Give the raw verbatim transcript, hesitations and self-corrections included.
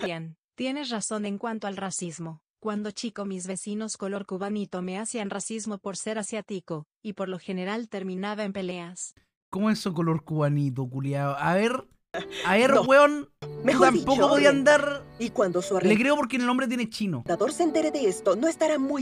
Cristian, tienes razón en cuanto al racismo. Cuando chico mis vecinos color cubanito me hacían racismo por ser asiático, y por lo general terminaba en peleas. ¿Cómo es eso color cubanito, culiao? A ver, a ver, no. Weón, mejor tampoco dicho, podía andar. Y cuando su arrendador... Le creo porque el nombre tiene chino. Se entere de esto, no estará muy...